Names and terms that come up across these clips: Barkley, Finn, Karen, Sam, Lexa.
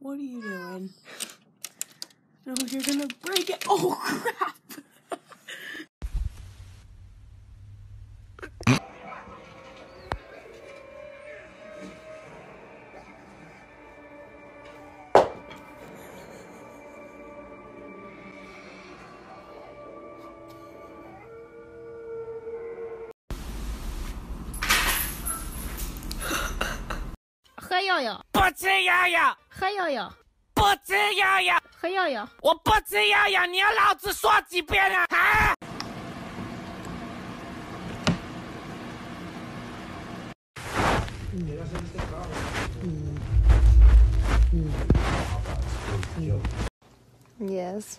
What are you doing? No, you're gonna break it. Oh, crap.不吃药药，我不吃药药，你要老子说几遍啊？啊！Yes.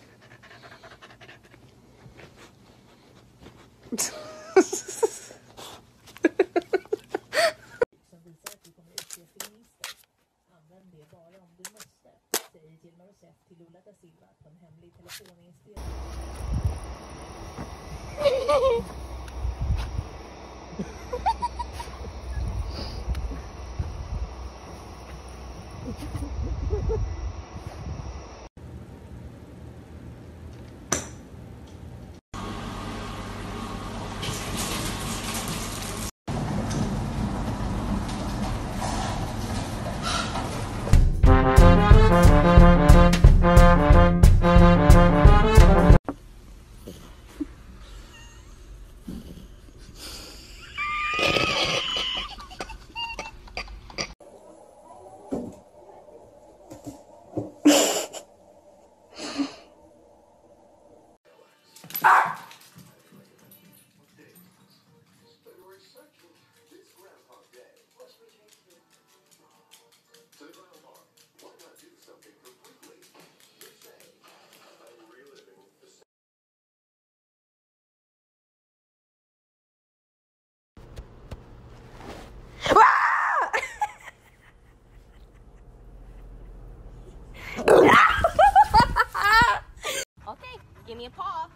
Give me a paw.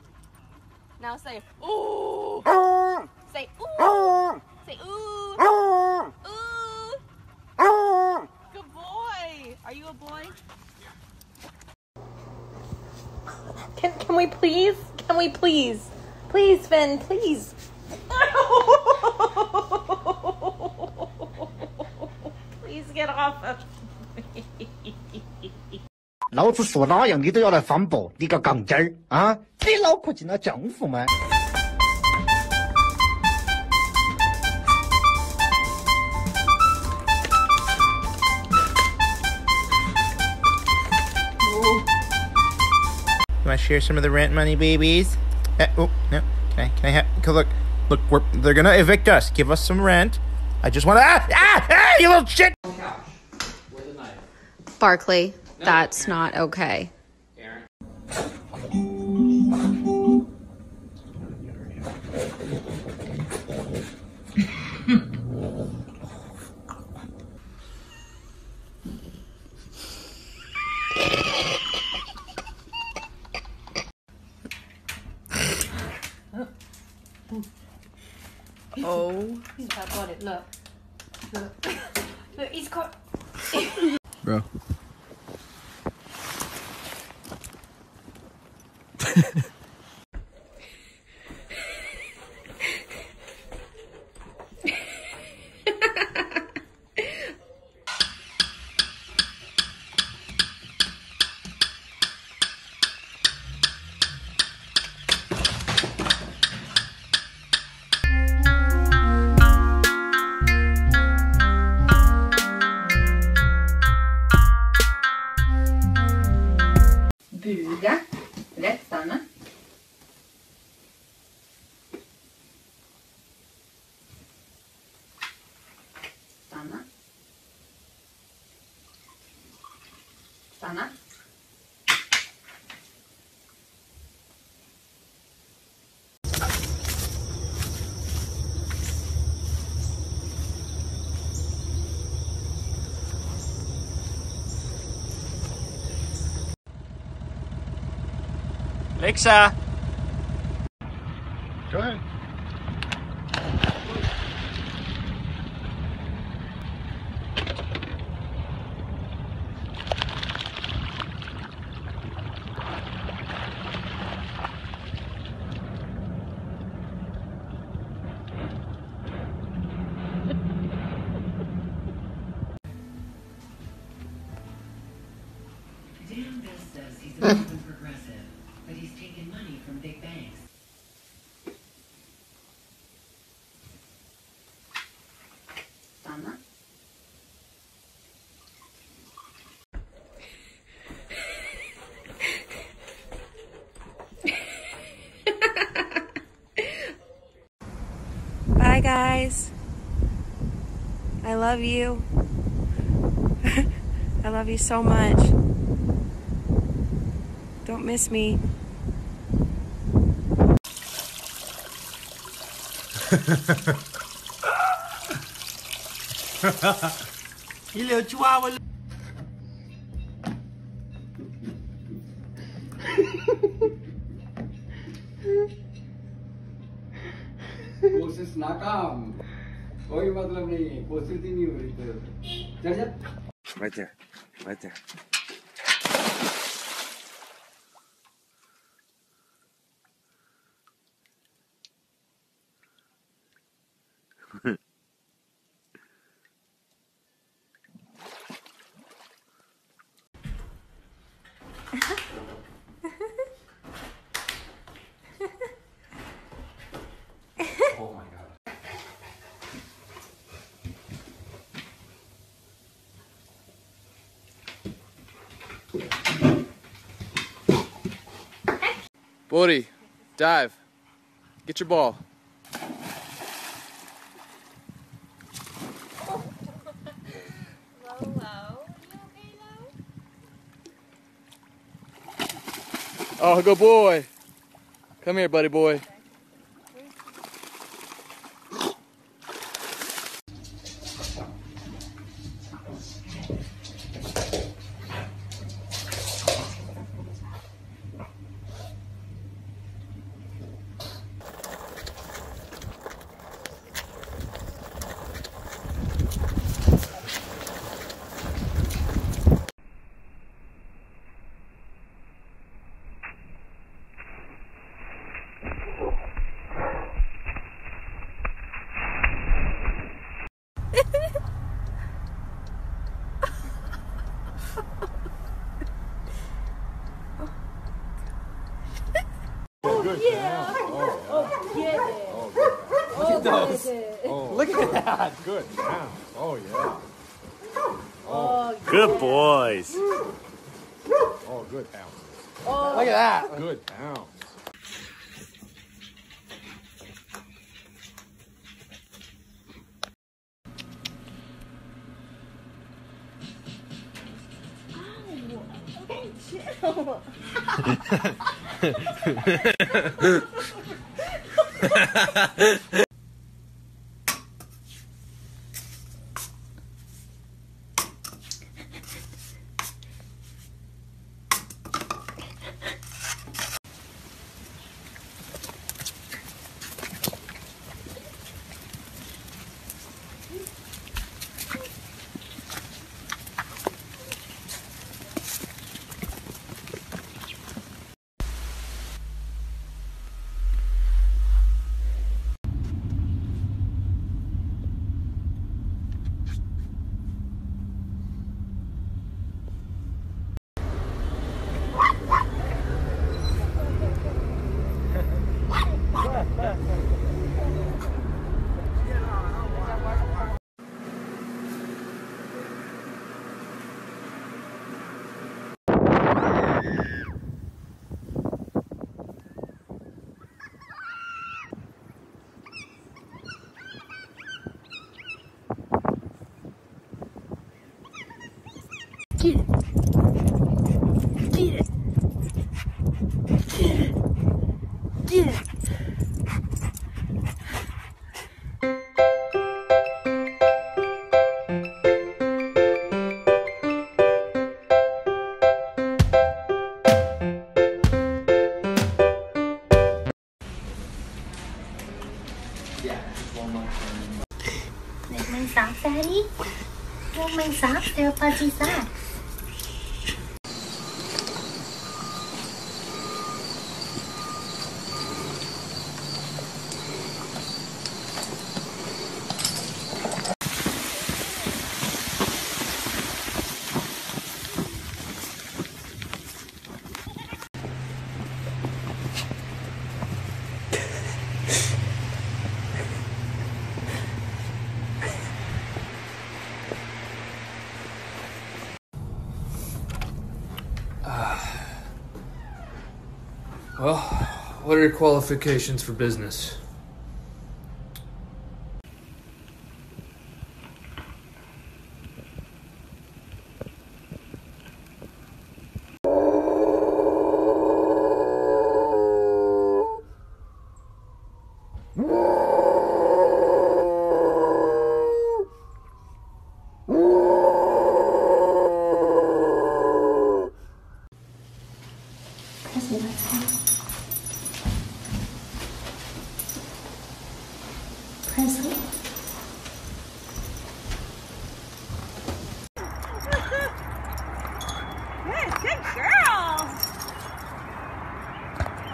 Now say ooh. Say ooh. Say ooh. Ooh. Good boy. Are you a boy? Can we please? Can we please? Please, Finn, please. Please get off of me. 老子说哪样你都要来反驳，你个杠精儿啊！你脑壳进了浆糊吗？ You want to share some of the rent money, babies? Oh no! Can I have? Cause look, they're gonna evict us. Give us some rent. I just want to you little shit. Barkley. No, that's Karen. Not okay. Karen. Oh. He's about got it. Look. Look. Look, he's caught. Bro. Buga. Rättarna. Stanna. Stanna. Lexa. Go ahead. love you. I love you so much. Don't miss me. You little chihuahua. कोशिश नाकाम, कोई मतलब नहीं है, कोशिश ही नहीं हो रही तेरे से। चल बैठ जा। Bodhi, dive. Get your ball. Lolo, you okay, Lolo? Oh, good boy. Come here, buddy boy. Yeah. Oh, yeah. Oh, yeah. Look at those. Oh. Look at that. Good. Yeah. Oh, yeah. Oh, good boys. Oh, good pounds. Oh, look at that. Good pounds. Chill. Daddy, don't make socks, they're fuzzy socks. Well, what are your qualifications for business? Presley. Good girl.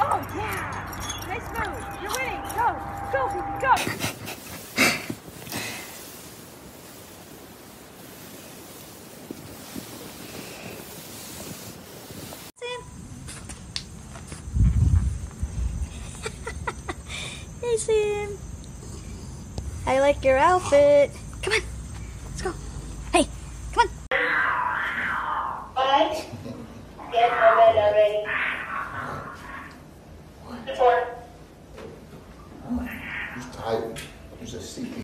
Oh yeah. Nice move. You're winning. Go, go, go. Sam. Hey Sam. I like your outfit. Come on. Let's go. Hey, come on. Alright. Get my bed already. What? Four. He's tired. He's just sleeping.